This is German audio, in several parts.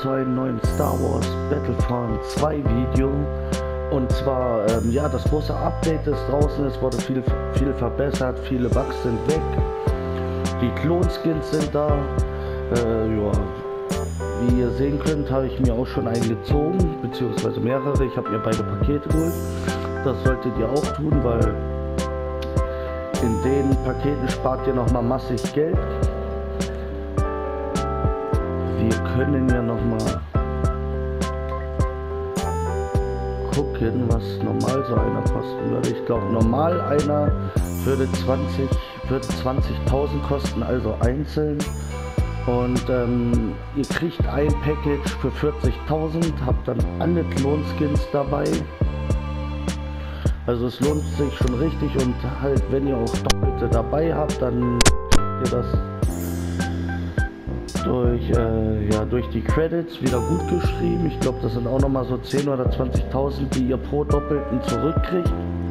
zu einem neuen Star Wars Battlefront 2 Video. Und zwar, ja, das große Update ist draußen, es wurde viel verbessert, viele Bugs sind weg, die Klonskins sind da. Ja, wie ihr sehen könnt, habe ich mir auch schon einen gezogen, beziehungsweise mehrere. Ich habe mir beide Pakete geholt, das solltet ihr auch tun, weil in den Paketen spart ihr nochmal massig Geld. Wir können ja nochmal gucken, was normal so einer kosten würde. Ich glaube, normal einer würde 20.000 kosten, also einzeln. Und ihr kriegt ein Package für 40.000, habt dann alle Klonskins dabei. Also es lohnt sich schon richtig, und halt, wenn ihr auch Doppelte dabei habt, dann kriegt ihr das durch, ja, durch die Credits wieder gut geschrieben. Ich glaube, das sind auch nochmal so 10.000 oder 20.000, die ihr pro Doppelten zurückkriegt.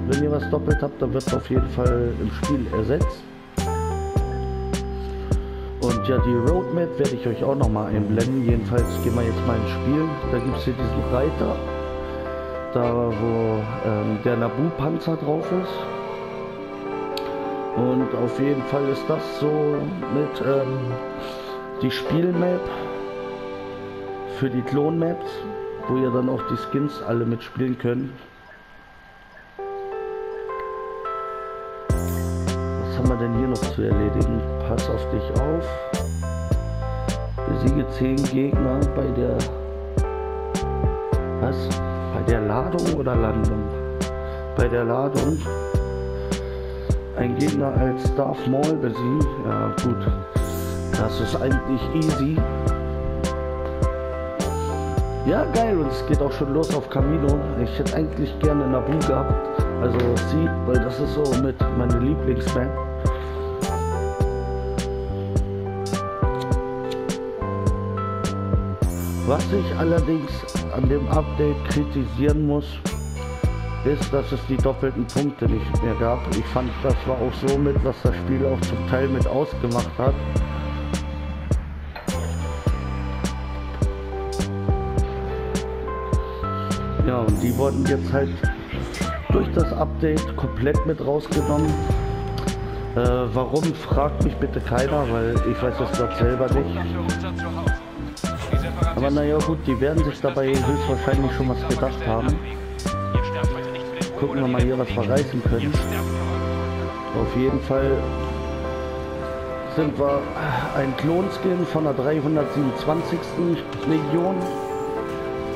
Wenn ihr was doppelt habt, dann wird es auf jeden Fall im Spiel ersetzt. Und ja, die Roadmap werde ich euch auch nochmal einblenden. Jedenfalls gehen wir jetzt mal ins Spiel. Da gibt es hier diesen Reiter, da wo der Nabu-Panzer drauf ist. Und auf jeden Fall ist das so mit die Spielmap für die Klon-Maps, wo ihr dann auch die Skins alle mitspielen könnt. Haben wir denn hier noch zu erledigen? Pass auf dich auf. Besiege 10 Gegner bei der... Was? Bei der Ladung oder Landung? Bei der Ladung. Ein Gegner als Darth Maul besiegt. Ja gut, das ist eigentlich easy. Ja geil, und es geht auch schon los auf Camino. Ich hätte eigentlich gerne Nabu gehabt. Also sie, weil das ist so mit meine Lieblingsmap. Was ich allerdings an dem Update kritisieren muss, ist, dass es die doppelten Punkte nicht mehr gab. Ich fand, das war auch so mit, was das Spiel auch zum Teil mit ausgemacht hat. Ja, und die wurden jetzt halt durch das Update komplett mit rausgenommen. Warum, fragt mich bitte keiner, weil ich weiß das gerade selber nicht. Aber naja gut, die werden sich dabei höchstwahrscheinlich schon was gedacht haben. Gucken wir mal hier, was wir reißen können. Auf jeden Fall sind wir ein Klonskin von der 327. Legion.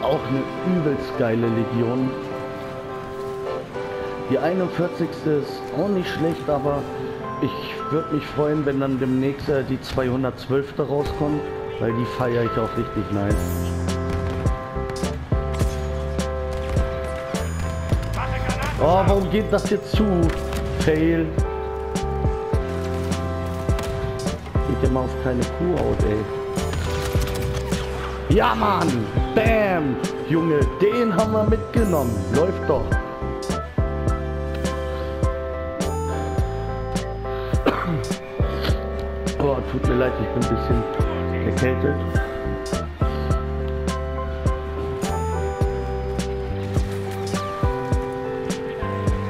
Auch eine übelst geile Legion. Die 41. ist auch nicht schlecht, aber ich würde mich freuen, wenn dann demnächst die 212. rauskommt. Weil die feiere ich auch richtig nice. Oh, warum geht das jetzt zu? Fail. Geht ja mal auf keine Kuhhaut, ey. Ja, Mann! Bam! Junge, den haben wir mitgenommen. Läuft doch. Oh, tut mir leid, ich bin ein bisschen... erkältet.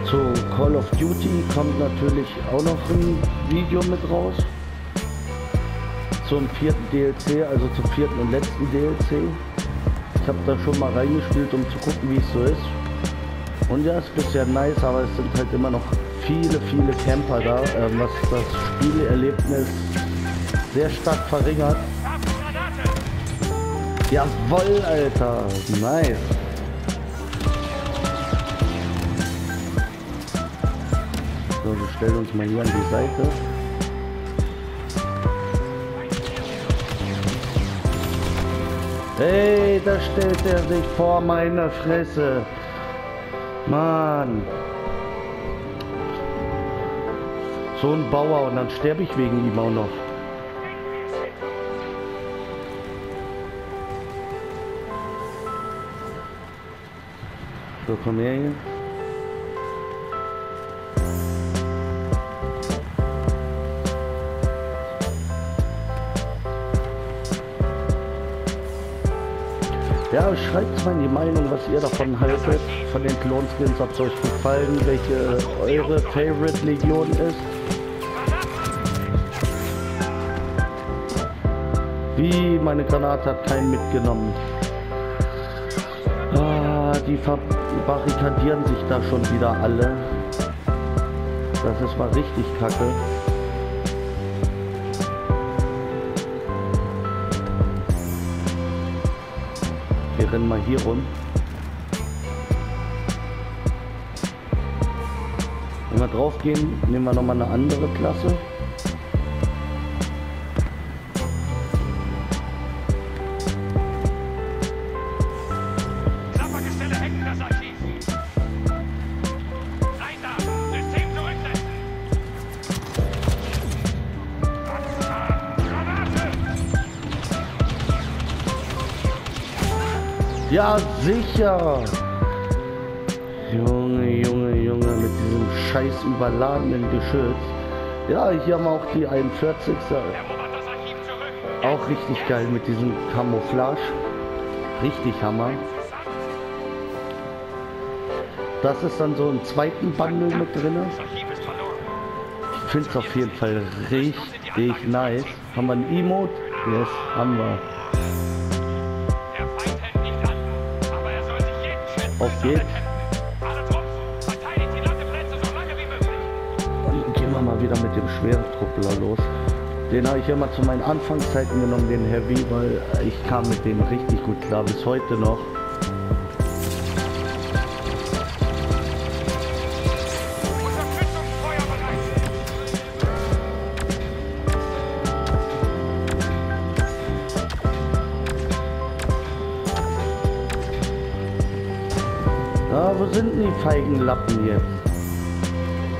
Zu Call of Duty kommt natürlich auch noch ein Video mit raus. Zum vierten DLC, also zum vierten und letzten DLC. Ich habe da schon mal reingespielt, um zu gucken, wie es so ist. Und ja, ist bisher nice, aber es sind halt immer noch viele Camper da, was das Spielerlebnis sehr stark verringert. Jawohl, Alter. Nice. So, wir stellen uns mal hier an die Seite. Hey, da stellt er sich vor meine Fresse. Mann. So ein Bauer, und dann sterbe ich wegen ihm auch noch. So, komm her hier. Ja, schreibt mal in die Meinung, was ihr davon haltet, von den Klonskins. Hat es euch gefallen, welche eure Favorite Legion ist? Wie, meine Granate hat keinen mitgenommen. Ah, die verbarrikadieren sich da schon wieder alle. Das ist mal richtig kacke. Wir rennen mal hier rum. Wenn wir drauf gehen, nehmen wir nochmal eine andere Klasse. Ja, sicher! Junge, Junge, Junge, mit diesem scheiß überladenen Geschütz. Ja, hier haben wir auch die 41er. Auch richtig geil mit diesem Camouflage. Richtig Hammer. Das ist dann so im zweiten Bundle mit drin. Ich finde es auf jeden Fall richtig nice. Haben wir ein Emote? Yes, haben wir. Auf geht's. Dann gehen wir mal wieder mit dem schweren Truppler los. Den habe ich immer zu meinen Anfangszeiten genommen, den Heavy, weil ich kam mit dem richtig gut klar, bis heute noch. Wo sind denn die feigen Lappen jetzt?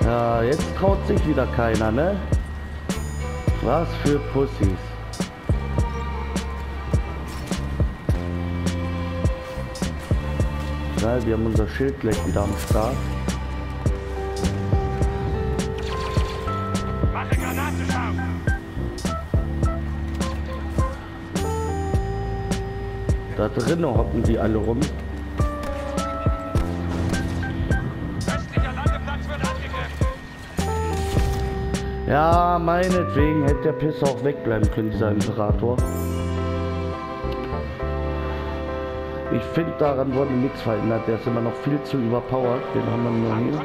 Ja, jetzt traut sich wieder keiner, ne? Was für Pussys. Ja, wir haben unser Schild gleich wieder am Start. Mache Granate scharf! Da drinnen hocken die alle rum. Ja, meinetwegen hätte der Pisser auch wegbleiben können, dieser Imperator. Ich finde, daran wurde nichts verändert. Der ist immer noch viel zu überpowered. Den haben wir nur hier.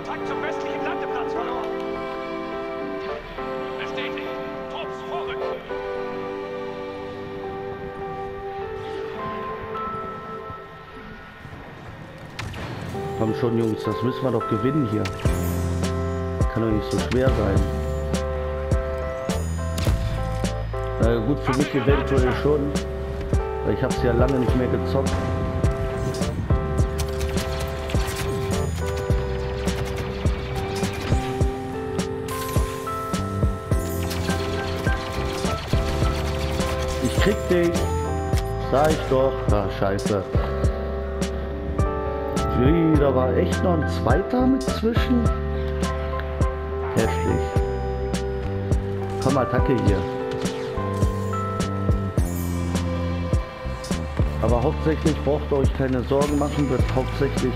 Komm schon, Jungs, das müssen wir doch gewinnen hier. Kann doch nicht so schwer sein. Gut, für mich eventuell schon, weil ich habe es ja lange nicht mehr gezockt. Ich krieg dich, sag ich doch. Ah, scheiße. Da war echt noch ein zweiter mit zwischen. Heftig. Komm, Attacke hier. Aber hauptsächlich braucht ihr euch keine Sorgen machen, wird hauptsächlich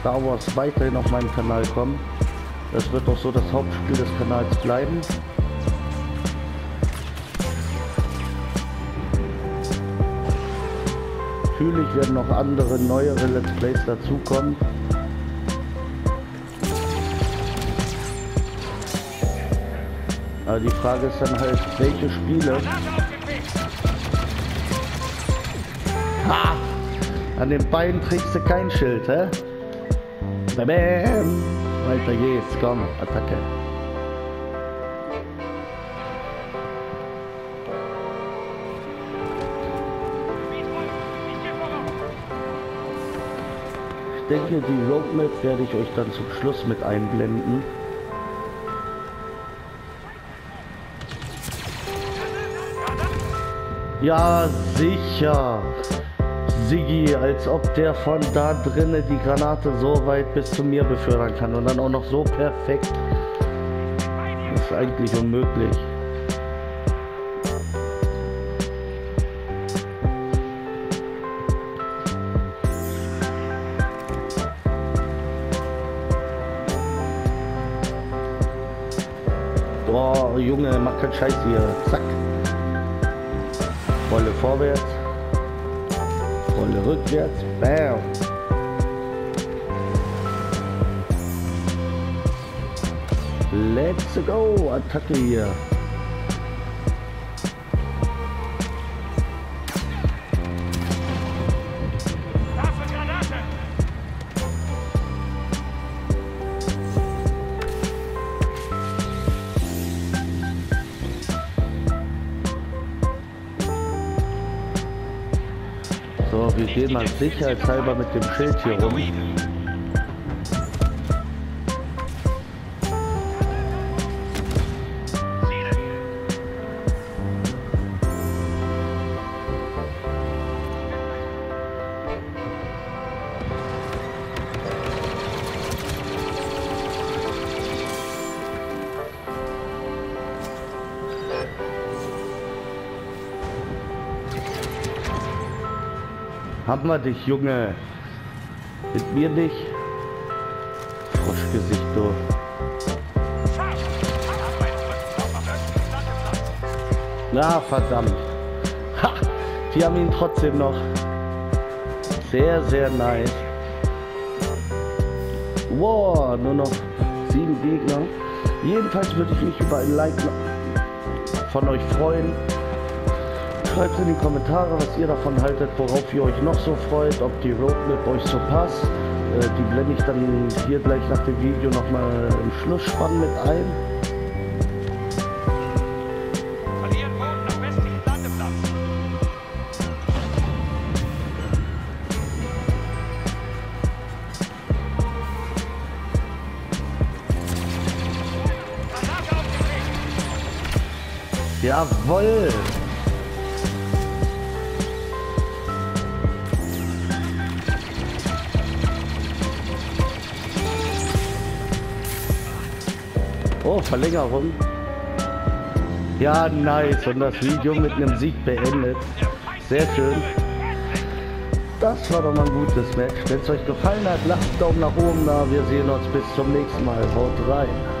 Star Wars weiterhin auf meinem Kanal kommen. Das wird auch so das Hauptspiel des Kanals bleiben. Natürlich werden noch andere, neuere Let's Plays dazukommen. Aber die Frage ist dann halt, welche Spiele... Ha! An den Beinen trägst du kein Schild, hä? Bam, bam. Weiter geht's, komm, Attacke. Ich denke, die Roadmap werde ich euch dann zum Schluss mit einblenden. Ja, sicher. Siggi, als ob der von da drinnen die Granate so weit bis zu mir befördern kann und dann auch noch so perfekt. Das ist eigentlich unmöglich. Boah, Junge, mach keinen Scheiß hier. Zack. Rolle vorwärts. Rolle rückwärts. Bam. Let's go. Attacke hier. Ich gehe mal sicherheitshalber mit dem Schild hier rum. Hab mal dich, Junge. Mit mir nicht. Froschgesicht, du. Na, verdammt. Ha! Die haben ihn trotzdem noch. Sehr, sehr nice. Wow, nur noch 7 Gegner. Jedenfalls würde ich mich über ein Like von euch freuen. Schreibt in die Kommentare, was ihr davon haltet, worauf ihr euch noch so freut, ob die Roadmap euch so passt. Die blende ich dann hier gleich nach dem Video nochmal im Schlussspann mit ein. Jawohl! Oh, Verlängerung. Ja, nice. Und das Video mit einem Sieg beendet. Sehr schön. Das war doch mal ein gutes Match. Wenn es euch gefallen hat, lasst einen Daumen nach oben da. Wir sehen uns bis zum nächsten Mal. Haut rein.